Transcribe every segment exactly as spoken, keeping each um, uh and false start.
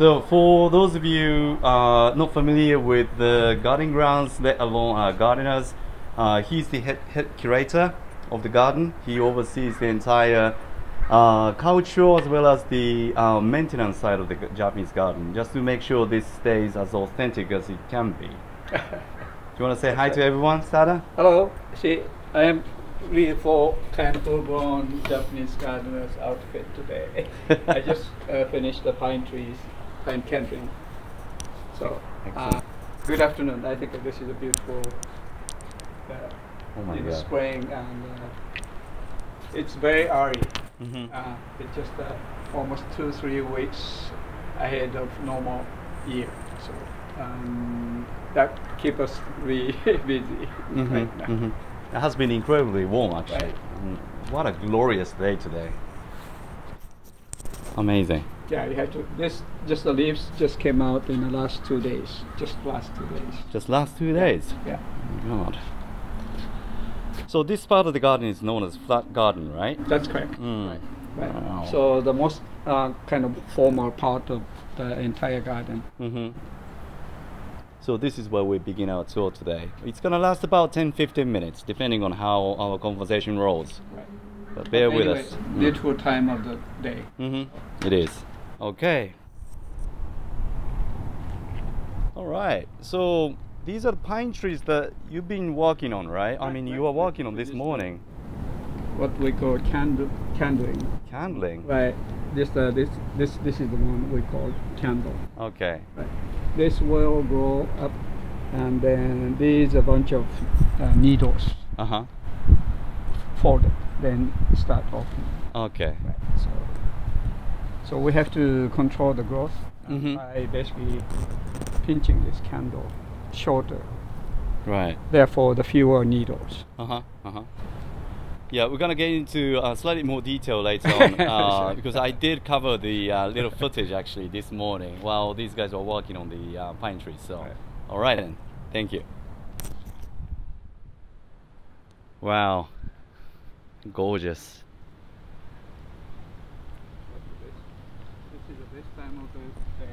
So for those of you uh, not familiar with the garden grounds, let alone uh, gardeners, uh, he's the head, head curator of the garden. He oversees the entire uh, culture as well as the uh, maintenance side of the Japanese garden, just to make sure this stays as authentic as it can be. Do you want to say hi to everyone, Sada? Hello. See, I am really for kind of full-blown Japanese gardener's outfit today. I just uh, finished the pine trees, pine kindling. So, uh, good afternoon. I think this is a beautiful uh, oh my God. spring, and uh, it's very early. Mm-hmm. uh, it's just uh, almost two, three weeks ahead of normal year. So um, that keeps us really busy mm-hmm. right now. Mm-hmm. It has been incredibly warm, actually. Right. And what a glorious day today! Amazing. Yeah, you had to. This just the leaves just came out in the last two days. Just last two days. Just last two days. Yeah. Oh my God. So this part of the garden is known as flat garden, right? That's correct. Mm. Right. Right. Wow. So the most uh, kind of formal part of the entire garden. Mm-hmm. So this is where we begin our tour today. It's going to last about ten to fifteen minutes, depending on how our conversation rolls. Right. But bear anyway, with us. Beautiful mm. time of the day. Mm-hmm. It is. Okay. All right. So these are the pine trees that you've been walking on, right? I mean, you were walking on this morning. What we call candle, candling. Candling. Right. This, uh, this, this, this is the one we call candle. Okay. Right. This will grow up, and then these a bunch of uh, needles uh-huh. folded, then start opening. Okay. Right. So, so we have to control the growth mm-hmm. by basically pinching this candle shorter. Right. Therefore, the fewer needles. Uh huh. Uh huh. Yeah, we're gonna get into uh, slightly more detail later on uh, because I did cover the uh, little footage actually this morning while these guys were working on the uh, pine trees. So, all right. all right then, thank you. Wow, gorgeous. This is the best time of the day.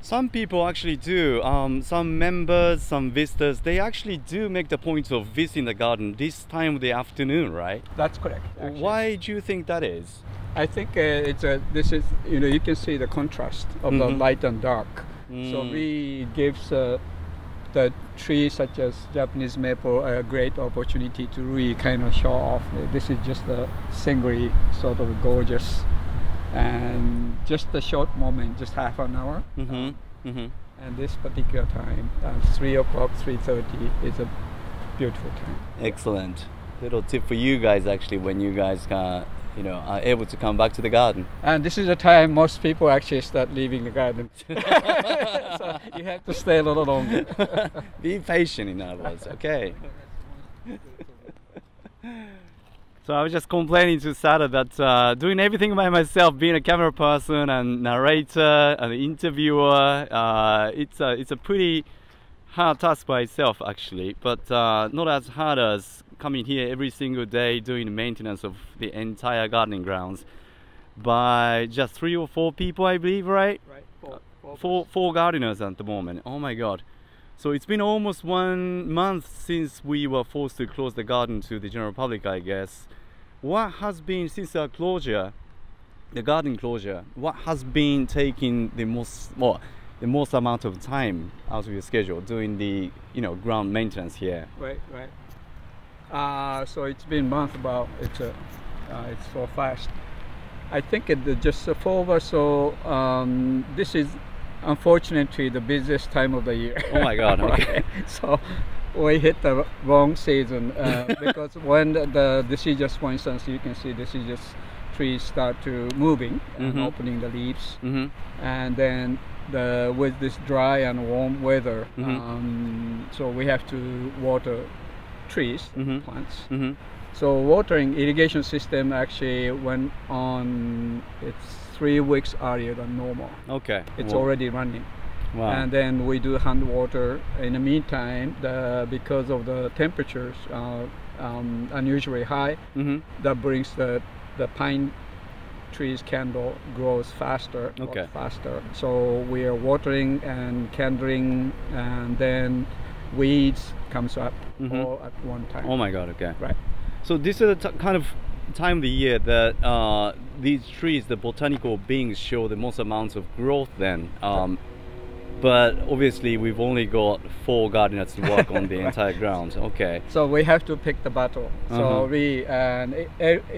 Some people actually do, um, some members, some visitors, they actually do make the point of visiting the garden this time of the afternoon, right? That's correct. Actually. Why do you think that is? I think uh, it's a, this is, you know, you can see the contrast of mm-hmm. the light and dark. Mm. So we gives uh, the trees such as Japanese maple a great opportunity to really kind of show off. This is just a scenery, sort of gorgeous. And just a short moment, just half an hour. Mm-hmm. Um, mm-hmm. And this particular time, uh, three o'clock, three thirty, is a beautiful time. Excellent. Little tip for you guys, actually, when you guys can, you know, are able to come back to the garden. And this is the time most people actually start leaving the garden. So you have to stay a little longer. Be patient, in other words. Okay. So I was just complaining to Sada that uh, doing everything by myself, being a camera person and narrator and interviewer, uh, it's, a, it's a pretty hard task by itself actually, but uh, not as hard as coming here every single day doing the maintenance of the entire gardening grounds by just three or four people, I believe, right? Right, four, four, four, four gardeners at the moment. Oh my God. So it's been almost one month since we were forced to close the garden to the general public, I guess. What has been, since our closure, the garden closure, what has been taking the most, well, the most amount of time out of your schedule doing the, you know, ground maintenance here? Right, right. Uh, so it's been month about, it's, a, uh, it's so fast. I think it just four of us, so um, this is unfortunately the busiest time of the year. Oh my God, okay. So we hit the wrong season uh, because when the, the this is just, for instance, you can see this is just trees start to moving and mm-hmm. opening the leaves mm-hmm. and then the with this dry and warm weather mm-hmm. um, so we have to water trees mm-hmm. plants mm-hmm. so watering irrigation system actually went on its three weeks earlier than normal. Okay. It's wow. already running. Wow. And then we do hand water. In the meantime, the, because of the temperatures are uh, um, unusually high, mm-hmm. that brings the, the pine trees can grow faster, okay. faster. So we are watering and kindling, and then weeds comes up mm-hmm. all at one time. Oh my God! Okay. Right. So this is the kind of time of the year that uh, these trees, the botanical beings, show the most amounts of growth. Then. Um, But obviously, we've only got four gardeners to work on the entire ground. Okay. So we have to pick the battle. So uh-huh. we and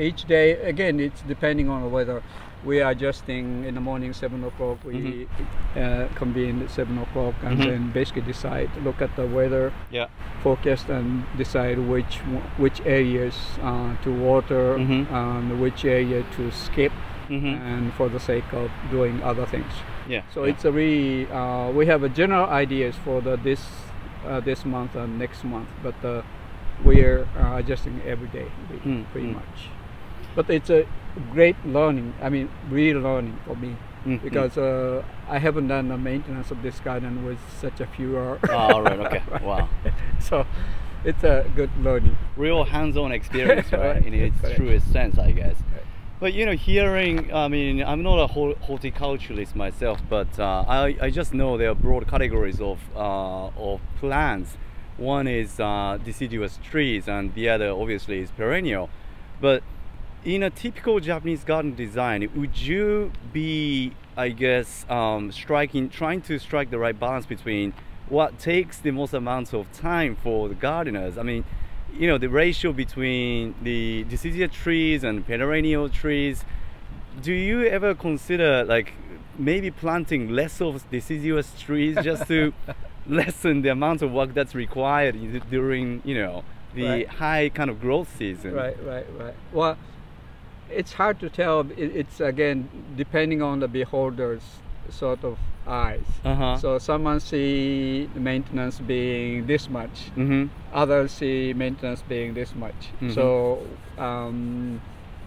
each day again, it's depending on the weather. We are adjusting in the morning, seven o'clock. We mm-hmm. uh, convene at seven o'clock and mm-hmm. then basically decide, look at the weather yeah. forecast and decide which which areas uh, to water mm-hmm. and which area to skip. Mm-hmm. and for the sake of doing other things. Yeah. So yeah. it's a really uh, we have a general ideas for the this uh, this month and next month, but uh, we're uh, adjusting every day pretty mm-hmm. much. But it's a great learning. I mean, relearning for me mm-hmm. because uh, I haven't done the maintenance of this garden with such a few. Hours. Oh, all right. Okay. right. Wow. So. It's a good learning. Real hands-on experience, right? right? In its right. truest sense, I guess. Right. But you know, hearing, I mean, I'm not a horticulturalist myself, but uh, I, I just know there are broad categories of, uh, of plants. One is uh, deciduous trees, and the other obviously is perennial. But in a typical Japanese garden design, would you be, I guess, um, striking, trying to strike the right balance between what takes the most amount of time for the gardeners? I mean, you know, the ratio between the deciduous trees and perennial trees, do you ever consider like maybe planting less of deciduous trees just to lessen the amount of work that's required during, you know, the right. high kind of growth season? Right, right, right. Well, it's hard to tell. It's again, depending on the beholder's sort of eyes. Uh-huh. So someone see maintenance being this much, mm-hmm. others see maintenance being this much. Mm-hmm. So, um,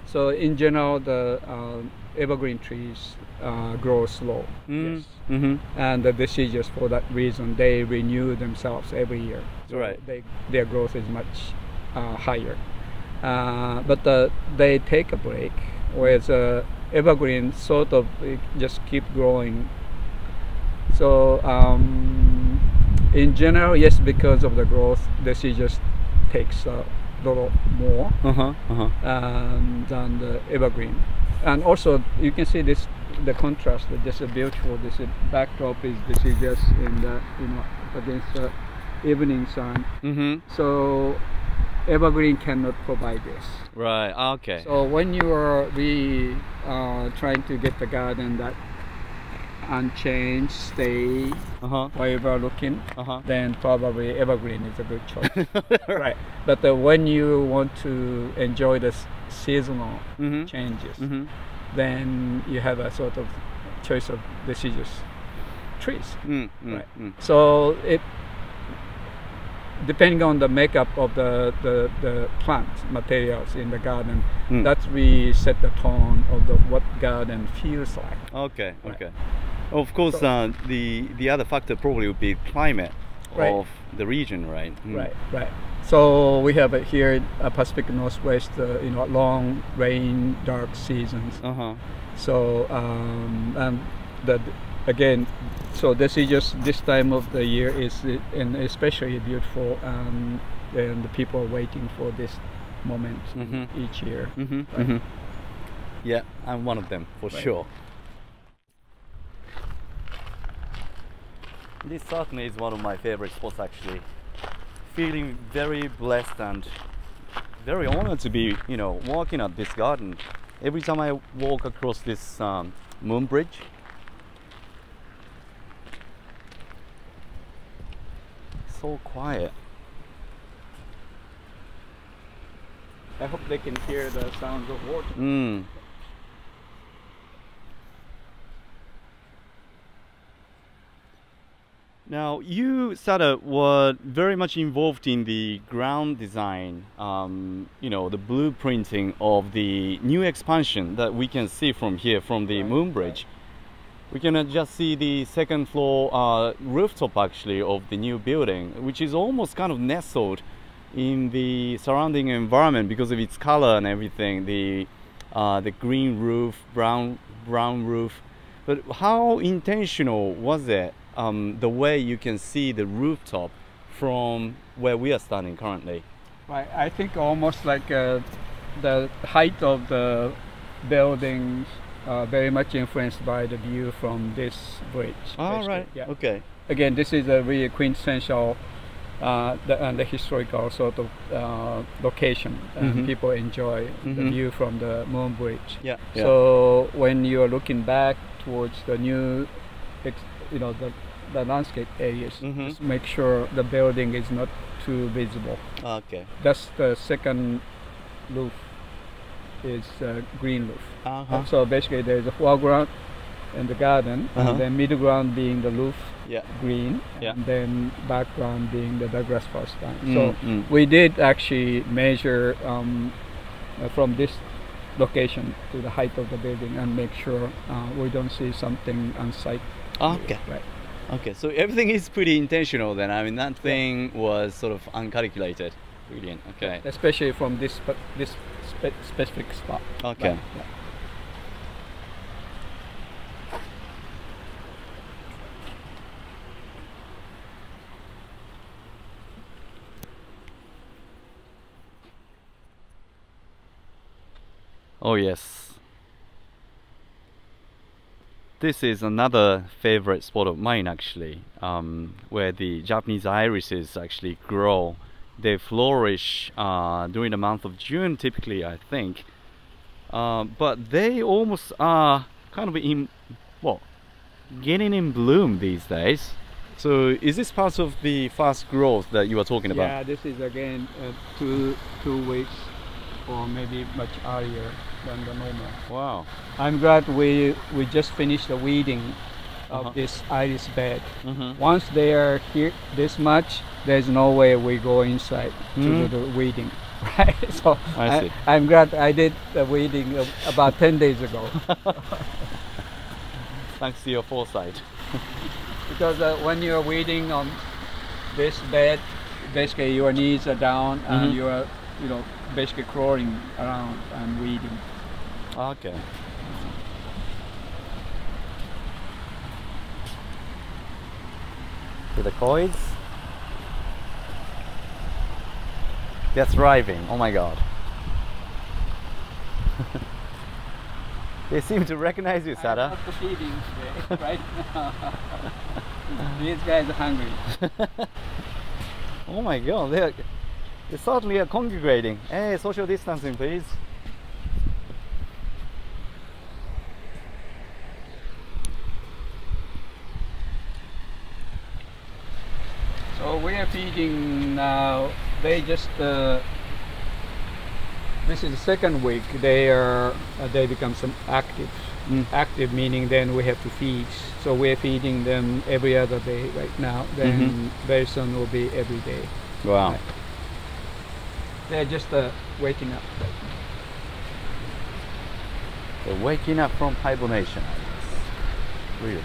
so in general, the uh, evergreen trees uh, grow slow. Mm-hmm. Yes, mm-hmm. and the deciduous for that reason they renew themselves every year. So right. they, their growth is much uh, higher, uh, but uh, they take a break, whereas. Uh, evergreen sort of just keep growing. So um, in general, yes, because of the growth, deciduous takes a little more uh-huh, uh-huh. Um, than the evergreen. And also, you can see this the contrast. That this is beautiful. This is, backdrop is deciduous in the you know against the evening sun. Mm-hmm. So. Evergreen cannot provide this. Right, okay. So when you are really uh, trying to get the garden that unchanged, stay, uh-huh. forever looking, uh-huh. then probably evergreen is a good choice. right. But uh, when you want to enjoy the seasonal mm-hmm. changes, mm-hmm. then you have a sort of choice of deciduous trees. Mm-hmm. Right. Mm-hmm. So it depending on the makeup of the, the, the plant materials in the garden, mm. that's we set the tone of the, what garden feels like. Okay, right. okay. Of course, so, uh, the, the other factor probably would be climate right. of the region, right? Mm. Right, right. So we have it here at uh, Pacific Northwest, uh, you know, long rain, dark seasons. Uh-huh. So, um, and the, again, so this is just this time of the year is and especially beautiful, um, and the people are waiting for this moment mm-hmm. each year. Mm-hmm. Right? Mm-hmm. Yeah, I'm one of them for right. sure. This certainly is one of my favorite spots. Actually, feeling very blessed and very honored to be, you know, walking at this garden. Every time I walk across this um, Moon Bridge. So quiet. I hope they can hear the sounds of water. Mm. Now, you, Sada, were very much involved in the ground design, um, you know, the blueprinting of the new expansion that we can see from here, from the right, Moon Bridge. Right. We can just see the second floor uh, rooftop actually of the new building, which is almost kind of nestled in the surrounding environment because of its color and everything. The uh, the green roof, brown brown roof. But how intentional was it, um, the way you can see the rooftop from where we are standing currently? Right, I think almost like uh, the height of the buildings uh, very much influenced by the view from this bridge. All right. Yeah. Okay. Again, this is a really quintessential uh, the, and the historical sort of uh, location, and mm-hmm. people enjoy mm-hmm. the view from the Moon Bridge. Yeah. yeah. So when you are looking back towards the new, you know, the, the landscape areas, mm-hmm. just make sure the building is not too visible. Okay. That's the second roof, is uh, green roof. Uh-huh. So basically, there is a foreground and the garden, uh-huh. and then middle ground being the roof, yeah. green, yeah. and then background being the Douglas fir. Mm-hmm. So mm-hmm. we did actually measure um, uh, from this location to the height of the building and make sure uh, we don't see something on site. Okay. Right. Okay, so everything is pretty intentional then. I mean, that thing yeah. was sort of uncalculated. Brilliant. Okay. Especially from this spe this spe specific spot. Okay. Right. Yeah. Oh yes, this is another favorite spot of mine actually, um, where the Japanese irises actually grow. They flourish uh, during the month of June typically, I think, uh, but they almost are kind of in, well, getting in bloom these days. So is this part of the fast growth that you were talking about? Yeah, this is again uh, two, two weeks or maybe much earlier than the normal. Wow. I'm glad we, we just finished the weeding of uh-huh. this iris bed. Uh-huh. Once they are here this much, there's no way we go inside mm. to do the weeding. Right? So I see. I, I'm glad I did the weeding of about ten days ago. Thanks to your foresight. Because uh, when you're weeding on this bed, basically your knees are down mm-hmm. and you're, you know, basically crawling around and weeding. Okay. To the koi's. They're thriving. Oh my god. They seem to recognize you, Sada. I'm not proceeding today, right now. These guys are hungry. Oh my god, they are. They certainly are congregating. Hey, social distancing, please. So we are feeding now. They just uh, this is the second week. They are uh, they become some active. Mm. Active meaning then we have to feed. So we are feeding them every other day right now. Then mm-hmm. very soon will be every day. Wow. Right. They're just uh, waking up. They're waking up from hibernation. Weird.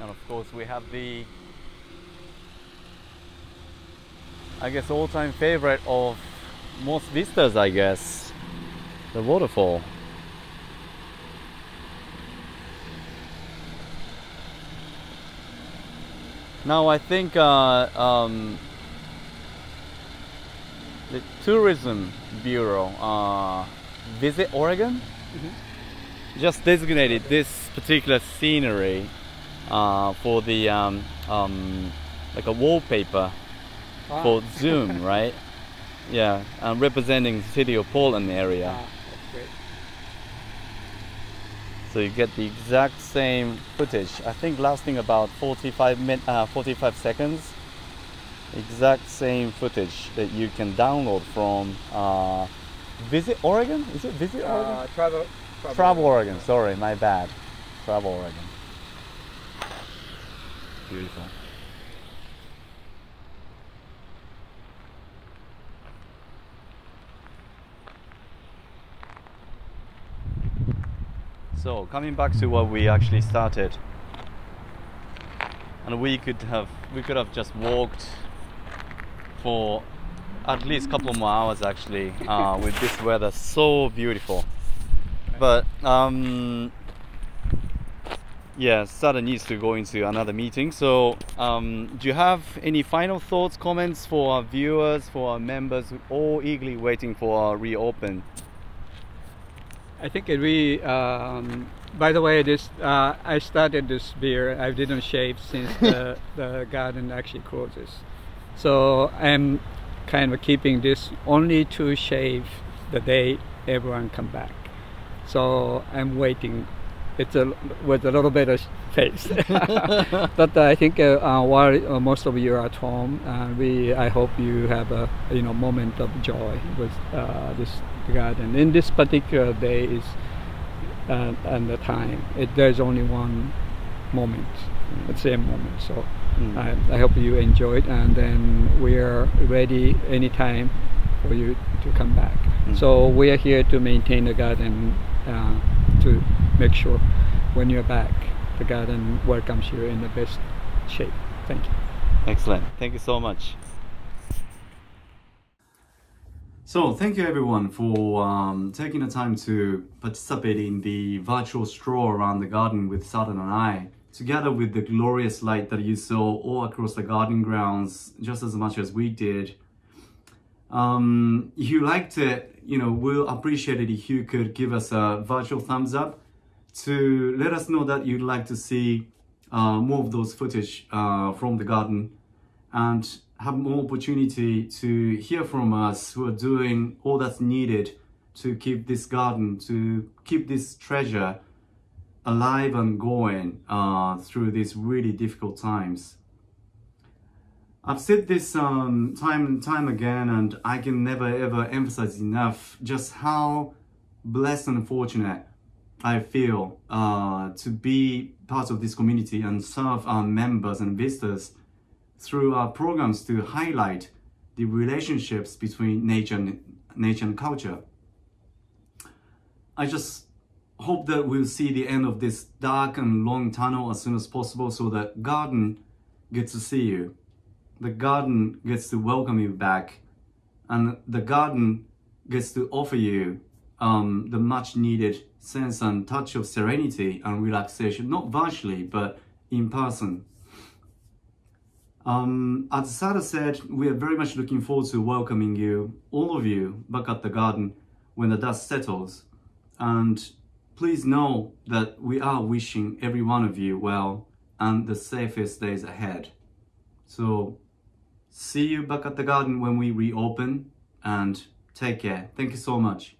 And of course we have the, I guess, all-time favorite of most visitors, I guess, the waterfall. Now I think uh, um, the Tourism Bureau, uh, Visit Oregon, mm-hmm. just designated this particular scenery uh, for the um, um, like a wallpaper ah. for Zoom, right? Yeah, um, representing the city of Portland area. Ah, that's great. So you get the exact same footage, I think lasting about forty-five minutes, uh, forty-five seconds. Exact same footage that you can download from uh, Visit Oregon? Is it Visit Oregon? Uh, travel, travel, Travel Oregon, sorry, my bad. Travel Oregon. Beautiful. So, coming back to what we actually started, and we could have we could have just walked for at least a couple more hours actually uh, with this weather. So beautiful. But um, yeah, Sada needs to go into another meeting. So um, do you have any final thoughts, comments for our viewers, for our members who are all eagerly waiting for our reopen? I think it really, um, by the way, this uh, I started this beer. I didn't shave since the, the garden actually closes. So I'm kind of keeping this only to shave the day everyone come back. So I'm waiting. It's a, with a little bit of face. But I think uh, uh, while uh, most of you are at home, uh, we I hope you have a you know moment of joy with uh, this garden. In this particular day is uh, and the time. It, there's only one moment, mm. the same moment. So mm. I, I hope you enjoy it, and then we are ready anytime for you to come back. Mm. So we are here to maintain the garden. Uh, to make sure when you're back the garden welcomes you in the best shape. Thank you. Excellent. Thank you so much. So thank you everyone for um, taking the time to participate in the virtual stroll around the garden with Sadan and I, together with the glorious light that you saw all across the garden grounds just as much as we did. Um, if you liked it, you know, we'll appreciate it if you could give us a virtual thumbs up to let us know that you'd like to see uh, more of those footage uh, from the garden and have more opportunity to hear from us who are doing all that's needed to keep this garden, to keep this treasure alive and going uh, through these really difficult times. I've said this um, time and time again, and I can never ever emphasize enough just how blessed and fortunate I feel uh, to be part of this community and serve our members and visitors through our programs to highlight the relationships between nature and, nature and culture. I just hope that we'll see the end of this dark and long tunnel as soon as possible, so that garden gets to see you. The garden gets to welcome you back, and the garden gets to offer you um, the much needed sense and touch of serenity and relaxation, not virtually, but in person. Um, as Sada said, we are very much looking forward to welcoming you, all of you, back at the garden when the dust settles. And please know that we are wishing every one of you well and the safest days ahead. So, see you back at the garden when we reopen, and take care. Thank you so much.